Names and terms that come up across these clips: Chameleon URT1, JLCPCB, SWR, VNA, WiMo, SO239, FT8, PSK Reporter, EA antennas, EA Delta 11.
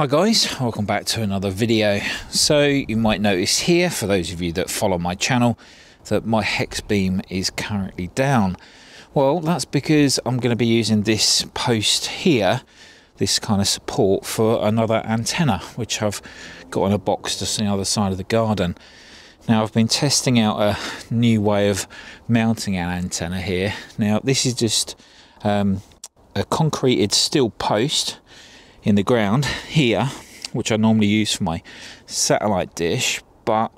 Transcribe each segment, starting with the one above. Hi guys, welcome back to another video. So you might notice here, for those of you that follow my channel, that my hex beam is currently down. Well, that's because I'm going to be using this post here, this kind of support, for another antenna which I've got in a box just on the other side of the garden. Now I've been testing out a new way of mounting an antenna here. Now this is just a concreted steel post in the ground here, which I normally use for my satellite dish, but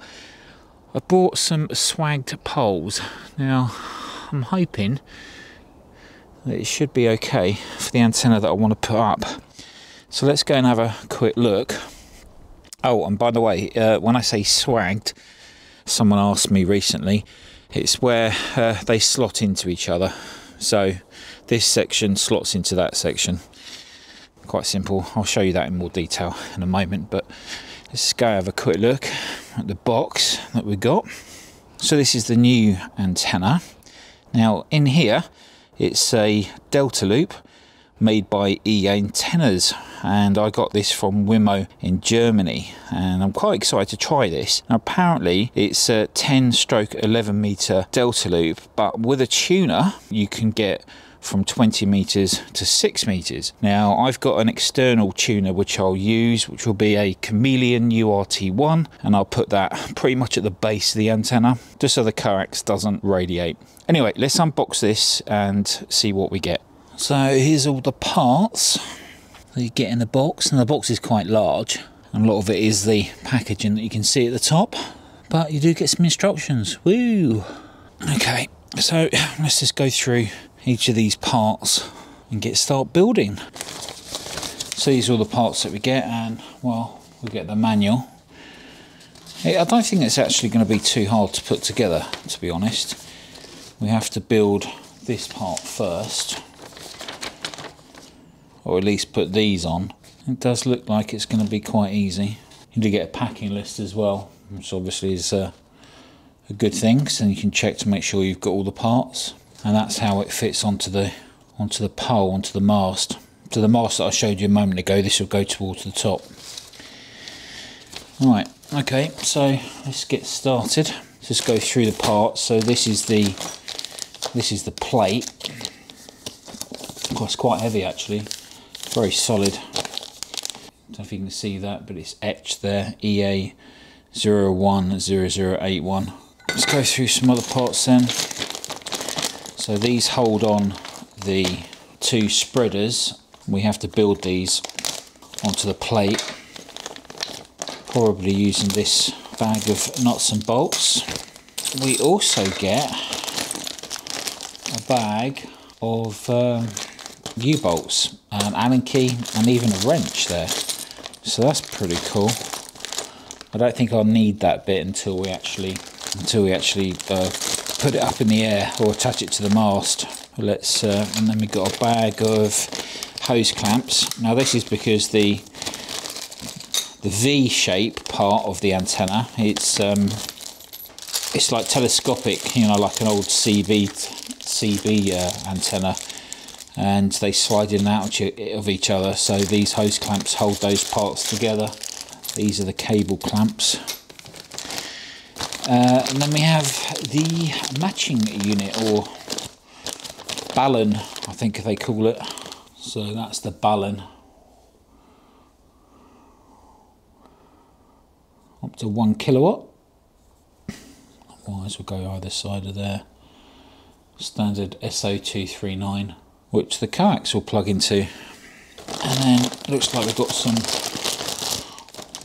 I bought some swagged poles. Now I'm hoping that it should be okay for the antenna that I want to put up, so let's go and have a quick look. Oh, and by the way, when I say swagged, someone asked me recently, it's where they slot into each other, so this section slots into that section. Quite simple. I'll show you that in more detail in a moment, but let's go have a quick look at the box that we got. So this is the new antenna. Now in here it's a delta loop made by EA antennas, and I got this from WiMo in Germany, and I'm quite excited to try this. Now apparently it's a 10/11 meter delta loop, but with a tuner you can get from 20 meters to 6 meters. Now I've got an external tuner which I'll use, which will be a Chameleon URT1, and I'll put that pretty much at the base of the antenna just so the coax doesn't radiate. Anyway, let's unbox this and see what we get. So here's all the parts that you get in the box, and the box is quite large, and a lot of it is the packaging that you can see at the top, but you do get some instructions. Woo! Okay, so let's just go through each of these parts and start building. So these are all the parts that we get, and well, we get the manual. I don't think it's actually going to be too hard to put together, to be honest. We have to build this part first, or at least put these on. It does look like it's going to be quite easy. You do get a packing list as well, which obviously is a good thing, because then you can check to make sure you've got all the parts. And that's how it fits onto the pole, onto the mast. To the mast that I showed you a moment ago, this will go towards the top. All right, okay, so let's get started. Let's just go through the parts. So this is the plate. Oh, it's quite heavy actually, very solid. I don't know if you can see that, but it's etched there, EA 010081. Let's go through some other parts then. So these hold on the two spreaders. We have to build these onto the plate, probably using this bag of nuts and bolts. We also get a bag of U-bolts, an Allen key, and even a wrench there. So that's pretty cool. I don't think I'll need that bit until we actually put it up in the air or attach it to the mast. Let's and then we got a bag of hose clamps. Now this is because the V shape part of the antenna, it's like telescopic, you know, like an old CB antenna, and they slide in and out of each other. So these hose clamps hold those parts together. These are the cable clamps. And then we have the matching unit, or ballon, I think they call it. So that's the ballon, up to 1 kilowatt. Otherwise we'll go either side of there. Standard SO239, which the coax will plug into. And then looks like we've got some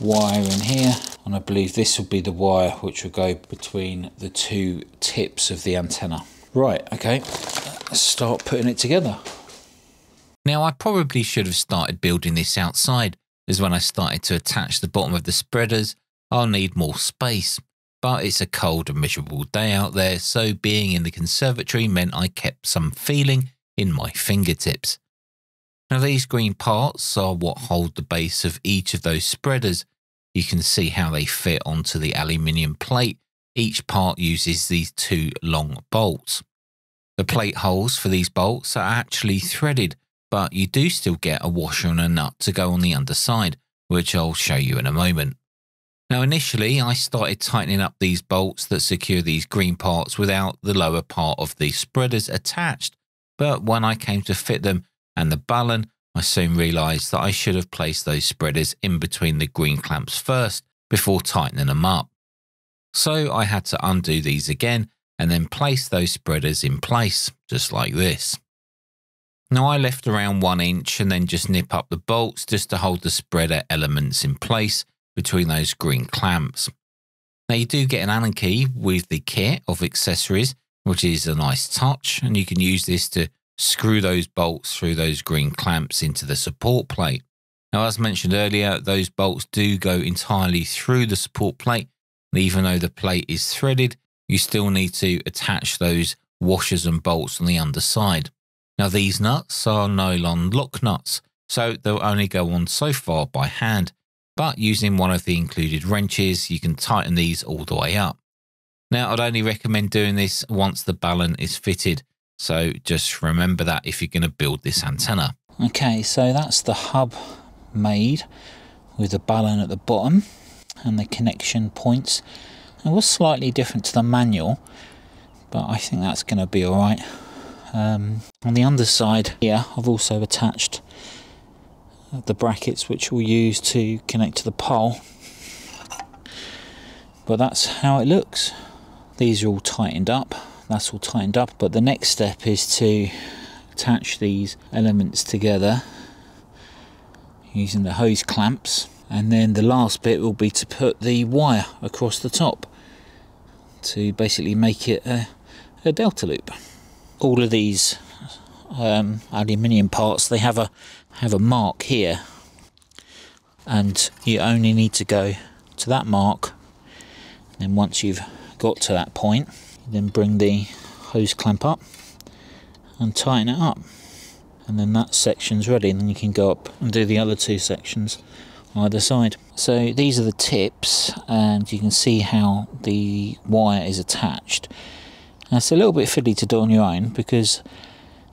wire in here. And I believe this will be the wire which will go between the two tips of the antenna. Right, okay, let's start putting it together. Now I probably should have started building this outside, as when I started to attach the bottom of the spreaders, I'll need more space. But it's a cold and miserable day out there, so being in the conservatory meant I kept some feeling in my fingertips. Now these green parts are what hold the base of each of those spreaders. You can see how they fit onto the aluminium plate. Each part uses these two long bolts. The plate holes for these bolts are actually threaded, but you do still get a washer and a nut to go on the underside, which I'll show you in a moment. Now initially I started tightening up these bolts that secure these green parts without the lower part of the spreaders attached, but when I came to fit them and the ballon, I soon realised that I should have placed those spreaders in between the green clamps first before tightening them up. So I had to undo these again and then place those spreaders in place, just like this. Now I left around 1 inch and then just nip up the bolts just to hold the spreader elements in place between those green clamps. Now you do get an Allen key with the kit of accessories, which is a nice touch, and you can use this to screw those bolts through those green clamps into the support plate. Now as mentioned earlier, those bolts do go entirely through the support plate, and even though the plate is threaded, you still need to attach those washers and bolts on the underside. Now these nuts are nylon lock nuts, so they'll only go on so far by hand, but using one of the included wrenches, you can tighten these all the way up. Now I'd only recommend doing this once the ballon is fitted, so just remember that if you're going to build this antenna. Okay, so that's the hub made with the ballon at the bottom and the connection points. It was slightly different to the manual, but I think that's going to be alright. On the underside here, I've also attached the brackets which we'll use to connect to the pole. But that's how it looks. These are all tightened up. That's all tightened up. But the next step is to attach these elements together using the hose clamps. And then the last bit will be to put the wire across the top to basically make it a delta loop. All of these aluminium parts, they have a mark here, and you only need to go to that mark, and then once you've got to that point, then bring the hose clamp up and tighten it up, and then that section's ready, and then you can go up and do the other two sections either side. So these are the tips, and you can see how the wire is attached. Now it's a little bit fiddly to do on your own because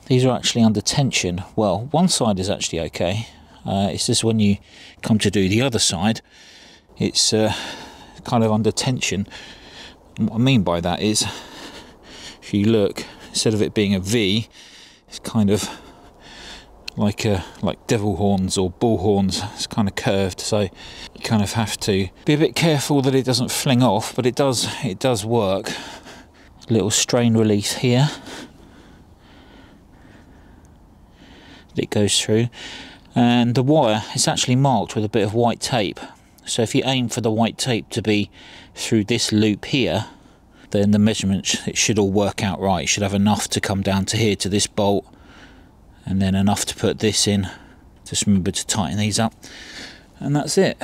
these are actually under tension. Well, one side is actually okay, it's just when you come to do the other side, it's kind of under tension. And what I mean by that is, if you look, instead of it being a V, it's kind of like devil horns or bull horns. It's kind of curved, so you kind of have to be a bit careful that it doesn't fling off, but it does work. A little strain release here, it goes through, and the wire is actually marked with a bit of white tape, so if you aim for the white tape to be through this loop here, then the measurements, it should all work out right. You should have enough to come down to here to this bolt, and then enough to put this in. Just remember to tighten these up, and that's it.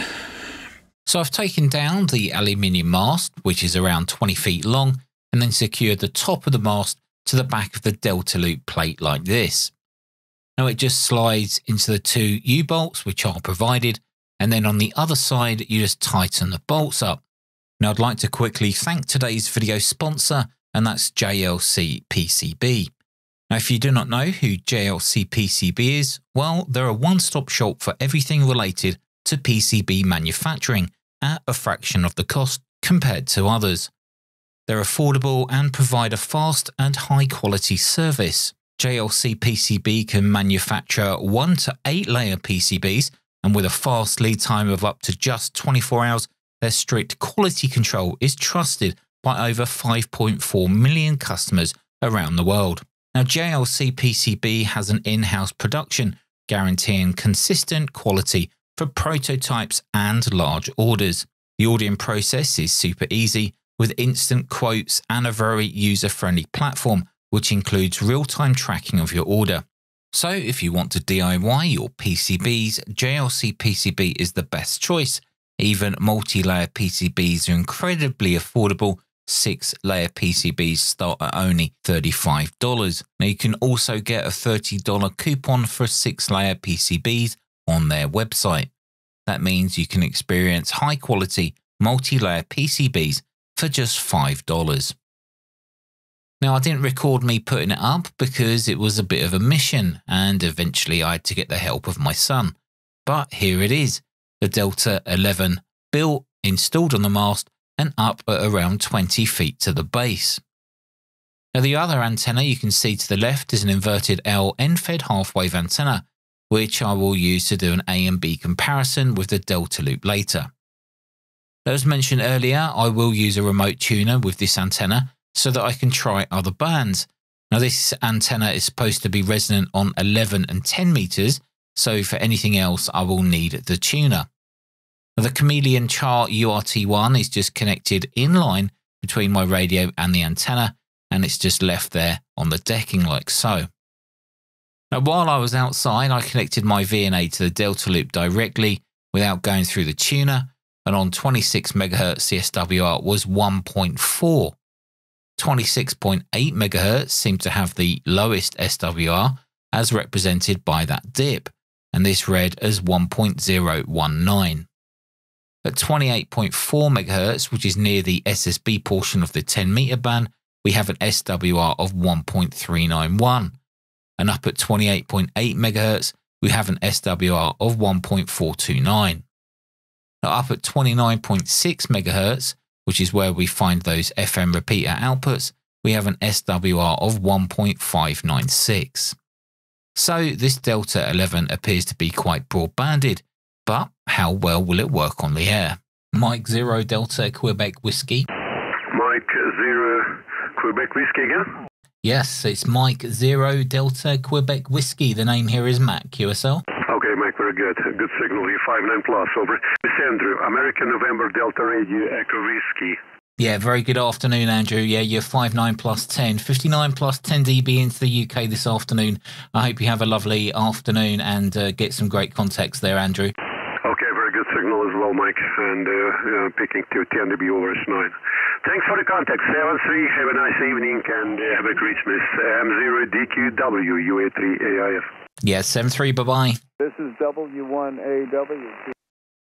So I've taken down the aluminium mast, which is around 20 feet long, and then secured the top of the mast to the back of the delta loop plate like this. Now it just slides into the two U-bolts which are provided, and then on the other side you just tighten the bolts up. Now I'd like to quickly thank today's video sponsor, and that's JLCPCB. Now, if you do not know who JLCPCB is, well, they're a one-stop shop for everything related to PCB manufacturing at a fraction of the cost compared to others. They're affordable and provide a fast and high-quality service. JLCPCB can manufacture 1 to 8 layer PCBs, and with a fast lead time of up to just 24 hours, their strict quality control is trusted by over 5.4 million customers around the world. Now, JLCPCB has an in-house production, guaranteeing consistent quality for prototypes and large orders. The ordering process is super easy, with instant quotes and a very user-friendly platform, which includes real-time tracking of your order. So if you want to DIY your PCBs, JLCPCB is the best choice. Even multi-layer PCBs are incredibly affordable. 6-layer PCBs start at only $35. Now you can also get a $30 coupon for 6-layer PCBs on their website. That means you can experience high quality multi-layer PCBs for just $5. Now I didn't record me putting it up because it was a bit of a mission, and eventually I had to get the help of my son. But here it is. the Delta 11 built, installed on the mast and up at around 20 feet to the base. Now the other antenna you can see to the left is an inverted L end-fed half-wave antenna, which I will use to do an A and B comparison with the Delta loop later. Now, as mentioned earlier, I will use a remote tuner with this antenna so that I can try other bands. Now this antenna is supposed to be resonant on 11 and 10 meters, so for anything else I will need the tuner. Now, the Chameleon URT1 is just connected inline between my radio and the antenna, and it's just left there on the decking like so. Now while I was outside, I connected my VNA to the Delta loop directly without going through the tuner, and on 26 MHz CSWR was 1.4. 26.8 MHz seemed to have the lowest SWR as represented by that dip, and this read as 1.019. At 28.4 MHz, which is near the SSB portion of the 10 meter band, we have an SWR of 1.391, and up at 28.8 MHz, we have an SWR of 1.429. Now up at 29.6 MHz, which is where we find those FM repeater outputs, we have an SWR of 1.596. So this Delta 11 appears to be quite broad-banded, but how well will it work on the air? Mike Zero Delta Quebec Whiskey. Mike Zero Quebec Whiskey again? Yes, it's Mike Zero Delta Quebec Whiskey. The name here is Matt, QSL. Okay, Mike, very good. Good signal, you're 59 plus, over. It's Andrew, American November Delta Radio Echo Whiskey. Yeah, very good afternoon, Andrew. Yeah, you're 59 plus 10, 59 plus 10 dB into the UK this afternoon. I hope you have a lovely afternoon and get some great contacts there, Andrew. Okay, very good signal as well, Mike, and picking to 10 dB over S9. Thanks for the contact, 73, have a nice evening and have a Christmas. M0DQW, UA3AIF. Yeah, 73, bye-bye. This is W1AW.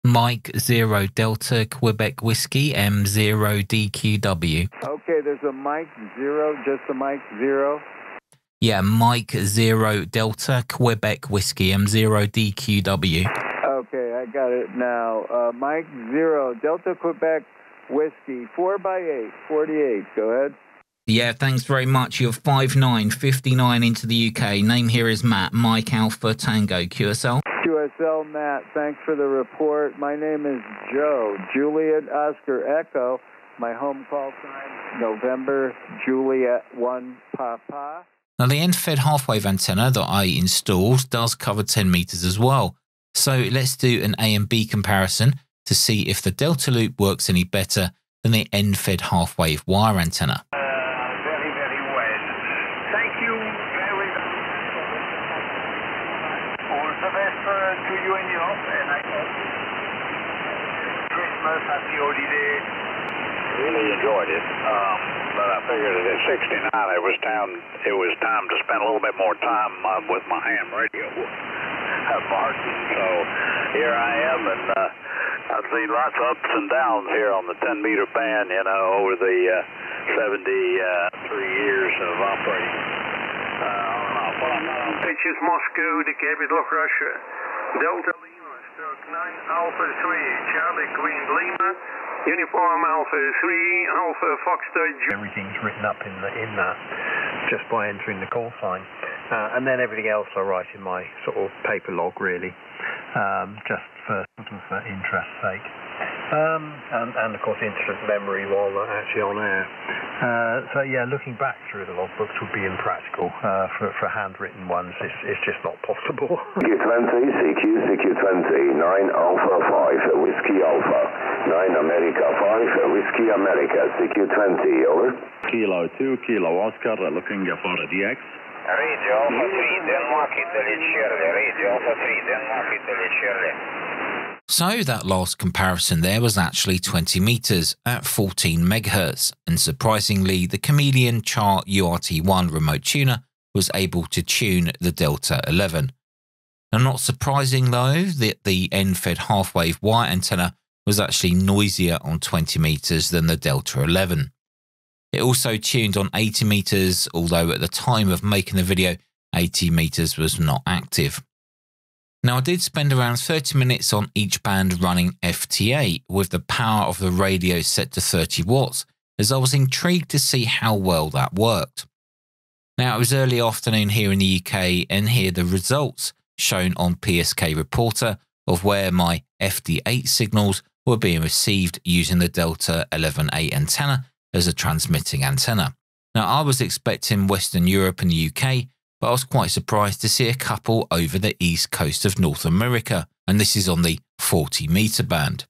Mike Zero Delta Quebec Whiskey, M0DQW. Okay, there's a Mike Zero, just a Mike Zero. Yeah, Mike Zero Delta Quebec Whiskey, M0DQW. Okay, I got it now. Mike Zero Delta Quebec Whiskey, 4x8, 48. Go ahead. Yeah, thanks very much. You're 59, 59 into the UK. Name here is Matt, Mike Alpha Tango, QSL. QSL, Matt, thanks for the report. My name is Joe, Juliet Oscar Echo. My home call sign, November, Juliet 1 Papa. Now, the end-fed half-wave antenna that I installed does cover 10 meters as well. So let's do an A and B comparison to see if the Delta loop works any better than the end-fed half-wave wire antenna. Happy holiday. Really enjoyed it, but I figured that at 69 it was time to spend a little bit more time with my ham radio, Martin. So here I am, and I've seen lots of ups and downs here on the 10-meter band, you know, over the 73 years of operating. This is Moscow, the capital of Russia. Delta Lima, stroke 9 Alpha 3, Charlie Queen Lima, Uniform Alpha 3, Alpha Foxtrot. Everything's written up in that just by entering the call sign. And then everything else I write in my sort of paper log, really, just for sort of interest's sake. And of course, instant memory while actually on air. So yeah, looking back through the logbooks would be impractical. For handwritten ones, it's just not possible. Q20, CQ, CQ20, 9 Alpha 5, Whiskey Alpha, 9 America 5, Whiskey America, CQ20, over. Kilo 2, Kilo Oscar, looking for a DX. Radio Alpha 3, Denmark, Italy, Shirley, Radio Alpha 3, Denmark, Italy, Shirley. So that last comparison there was actually 20 meters at 14 megahertz, and surprisingly, the Chameleon URT1 remote tuner was able to tune the Delta 11. Now, not surprising though that the end-fed half-wave wire antenna was actually noisier on 20 meters than the Delta 11. It also tuned on 80 meters, although at the time of making the video, 80 meters was not active. Now I did spend around 30 minutes on each band running FT8 with the power of the radio set to 30 watts, as I was intrigued to see how well that worked. Now it was early afternoon here in the UK, and here are the results shown on PSK Reporter of where my FT8 signals were being received using the Delta 11 antenna as a transmitting antenna. Now I was expecting Western Europe and the UK, but I was quite surprised to see a couple over the east coast of North America, and this is on the 40 meter band.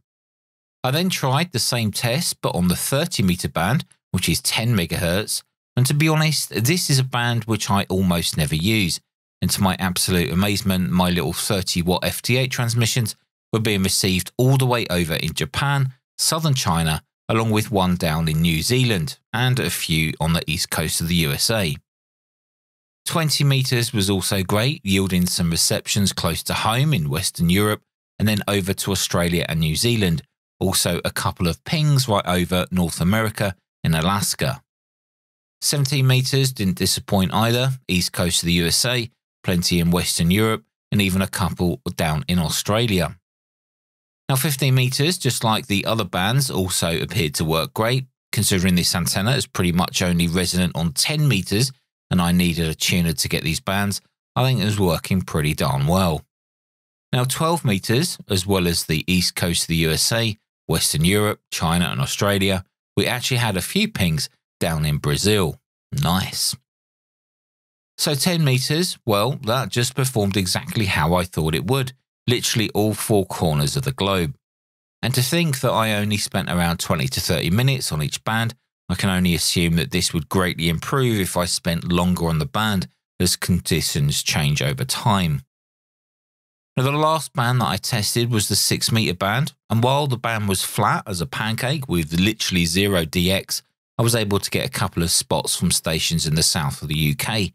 I then tried the same test, but on the 30 meter band, which is 10 megahertz, and to be honest, this is a band which I almost never use, and to my absolute amazement, my little 30 watt FT8 transmissions were being received all the way over in Japan, southern China, along with one down in New Zealand, and a few on the east coast of the USA. 20 meters was also great, yielding some receptions close to home in Western Europe and then over to Australia and New Zealand. Also a couple of pings right over North America in Alaska. 17 meters didn't disappoint either, east coast of the USA, plenty in Western Europe and even a couple down in Australia. Now 15 meters, just like the other bands, also appeared to work great, considering this antenna is pretty much only resident on 10 meters and I needed a tuner to get these bands, I think it was working pretty darn well. Now 12 meters, as well as the east coast of the USA, Western Europe, China and Australia, we actually had a few pings down in Brazil. Nice. So 10 meters, well, that just performed exactly how I thought it would, literally all four corners of the globe. And to think that I only spent around 20 to 30 minutes on each band, I can only assume that this would greatly improve if I spent longer on the band as conditions change over time. Now the last band that I tested was the 6 meter band, and while the band was flat as a pancake with literally zero DX, I was able to get a couple of spots from stations in the south of the UK. I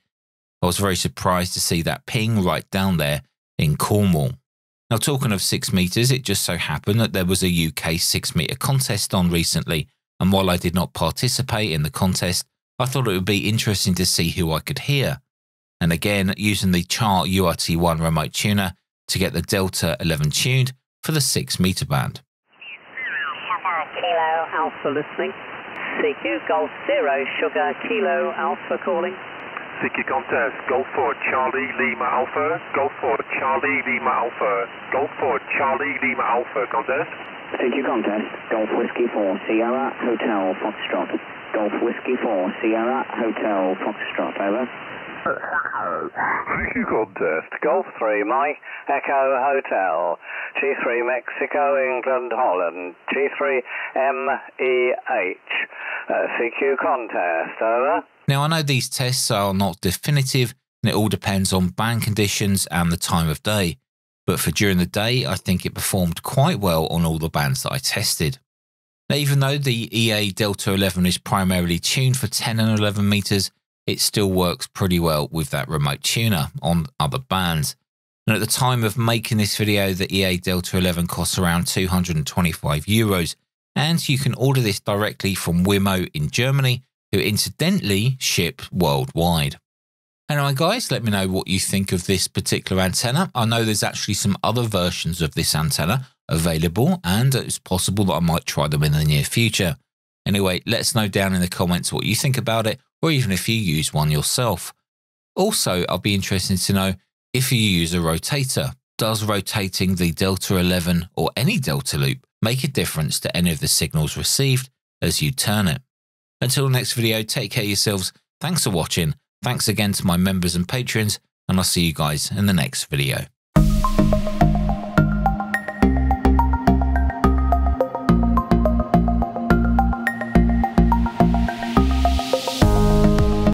was very surprised to see that ping right down there in Cornwall. Now talking of 6 meters, it just so happened that there was a UK 6 meter contest on recently. And while I did not participate in the contest, I thought it would be interesting to see who I could hear. And again, using the Chameleon URT1 remote tuner to get the Delta 11 tuned for the 6 meter band. Kilo Alpha listening. CQ Golf Zero Sugar Kilo Alpha calling. CQ contest, Golf for Charlie Lima Alpha. Golf for Charlie Lima Alpha. Golf for Charlie Lima Alpha contest. CQ contest, Golf Whiskey 4, Sierra, Hotel, Foxtrot. Golf Whiskey 4, Sierra, Hotel, Foxtrot, over. CQ contest, Golf 3, Mike, Echo, Hotel. G3, Mexico, England, Holland. G3, MEH. CQ contest, over. Now I know these tests are not definitive and it all depends on band conditions and the time of day. But for during the day, I think it performed quite well on all the bands that I tested. Now, even though the EA Delta 11 is primarily tuned for 10 and 11 meters, it still works pretty well with that remote tuner on other bands. And at the time of making this video, the EA Delta 11 costs around €225, and you can order this directly from WiMo in Germany, who incidentally ship worldwide. Anyway guys, let me know what you think of this particular antenna. I know there's actually some other versions of this antenna available and it's possible that I might try them in the near future. Anyway, let us know down in the comments what you think about it or even if you use one yourself. Also, I'll be interested to know if you use a rotator. Does rotating the Delta 11 or any Delta loop make a difference to any of the signals received as you turn it? Until the next video, take care of yourselves. Thanks for watching. Thanks again to my members and patrons, and I'll see you guys in the next video.